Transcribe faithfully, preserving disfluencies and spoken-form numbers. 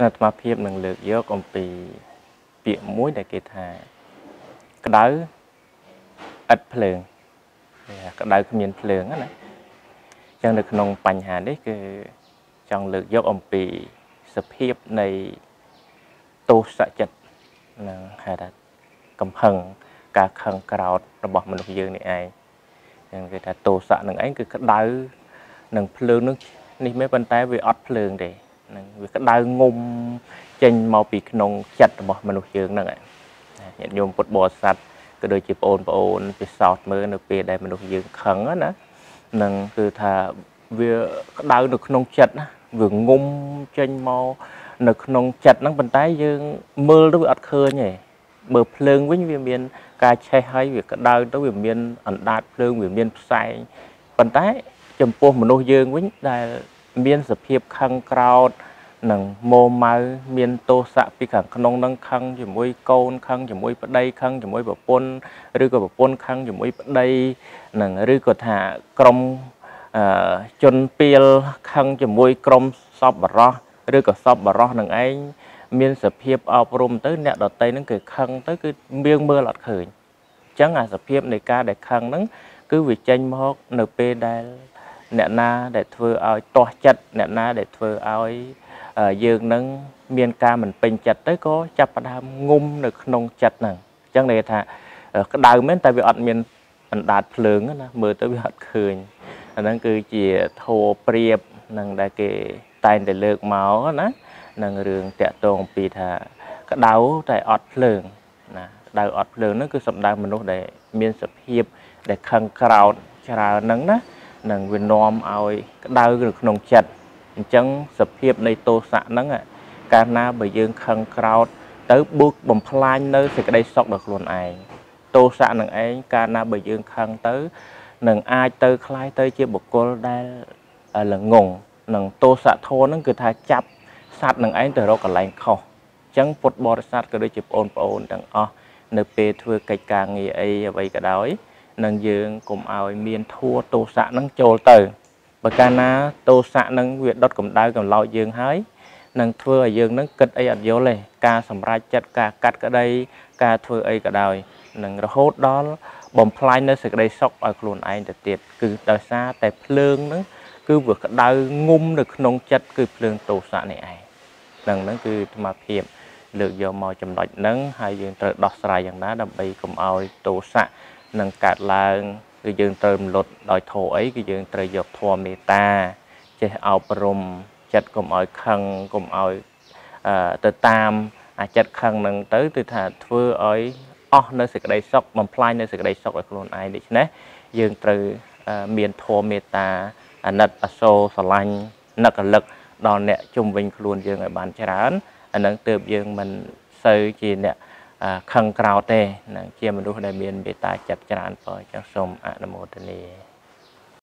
นั่นมาเพียบหนึ่งเลือกเยอะกว่าปีเปียกมุ้ยได้เกิดหากระดาษอัดเพลิงกระดาษขมิ้นเพลิงนั่นแหละยังเด็กนองปัญหาได้คือจังเลือกเยอะกว่าปีสเพียบในโตสะจัดนั่งหาดัดกำพังกาขังกระดาษระบบมนุษย์เยอะนี่ไอยังเกิดแต่โตสะหนึ่งไอคือกระดาษหนึ่งเพลิงนึกนี่ไม่เป็นแต่วิอัดเพลิงเดวิกระดายงมเจนมาปีขนมจัดบ่มนุษย์เยอะนั่นแหละเนี่ยโยมปวดบ่อสัตว์ก็โดยจีบโอนปอนไปสอดมือหนึ่งปีได้มนุษย์เยอะขังนะนั่นคือถ้าวิกระดายหนึ่งขนมจัดนะวิงมเจนมาหนึ่งขนมจัดนั่งเป็นแต่ยังมือด้วยอัดเคยไงเบอร์เพลิงวิ่งเวียนเวียนการใช้ให้วิกระดายต้องเวียนเวียนอันดาดเพลิงเวียนเวียนใส่เป็นแต่จำพวกมนุษย์เยอะวิ่งได้เมียนสเพียบขังกราวด์หนังโมมาเมียนโตสะปีขังขนมดังขังจมวยโกนขังจมวยปะไดขังจมวยแบบปนหรือก็แบบปนขังจมวยปะไดหนังหรือก็ถ้ากรมจนเปียขังจมวยกรมสอบบรอหรือก็สอบบรอหนังไอเมียนสเพียบเอาปรมตั้งเนี่ยดอตเตนั่งคือขังตั้งคือเมียงเมื่อหลัดเขยจังอาสเพียบในการได้ขังนั้นคือวิจัยมอกเนเปได้เนตนาเด็ดเฟือเอาต่อจัดเนตนาเด็ดเฟือเอายืนนั่งเมียนกาเหมือนเป็นจัดได้ก็จับประดามงุ่มหนึ่งนองจัดหนึ่งจังเลยท่าก็ดาวเม้นแต่วิอัดเมียนอันดาดเพลิงนะมือแต่วิอัดคืนอันนั้นคือจีโทเปรียบนั่งได้เกยตายแต่เลิกเมานะนั่งเรื่องแต่ตรงปีท่าก็ดาวแต่อัดเพลิงนะดาวอัดเพลิงนั่นคือสัมดามนุษย์ได้เมียนสเพียบได้ขังกราวชรานั่งนะหนังเวียนนอมเอาดาวหรือขนมจัดจังสเพียบในโตสะนั่งอ่ะการน้าใบยืนขังกราวด์เติบบุกบ่มพลายเนื้อสิกได้สอกดอกลวนไอโตสะหนังไอการน้าใบยืนขังเติบหนังไอเติบคล้ายเติบเจี๊ยบบุกโกลได้หลังงงหนังโตสะโทนั่งคือทาจับสัตว์หนังไอเติบเรากระไรเขาจังปดบอดสัตว์ก็ได้จีบโอนโอนดังอ๋อเนื้อเปเถื่อไก่กางงี้ไอใบกระดอยนั่งยืนกลุ่มเอาเมียนทัวโตสะนั่งโจลเตอร์ปากกาหน้าโตสะนั่งเวียดดอดกลุ่มได้กลุ่มเรายืนหายนั่งทัวยืนนั่งกัดไออัดโยเลยกาสำราญจัดกากัดก็ได้กาทัวไอกระดอยนั่งระโหดดอนบ่มพลายนั่งสึกได้ซอกไอกลุ่มไอเด็ดเด็ดคือโตสะแต่เพลิงนั่งคือเวกระดอยงุ่มหนึ่งนองจัดคือเพลิงโตสะในไอนั่งนั่งคือมาเพียบเลือกยอมมอจำดอยนั่งหายยืนเตอดอกสลายอย่างนั้นดับไปกลุ่มเอาโตสะนังกัดลางก็ยืนเติมหลดลอยโถยก็ยืนเตยหยบทัวเมตาจะเอาปรมจัดกลมอ้อยคังกลมอ้อยเตยตามจัดคังนังเตยติดถ่าเฟื่ออ้อยอ้อในศึกใดซอกมันพลายในศึกใดซอกไอ้คนไอ้ดิฉันนะยืนเตยเมียนทัวเมตานัดอโศสลันนักหลักดอนเนี่ยจุ่มวิงครูนยืนไอ้บานชราอันนั้นเติมยืนมันเซยจีเนี่ยขังกราวเตะเจียมดูในเมียนเบตาจับจานปอยจังสมอนุโมทนี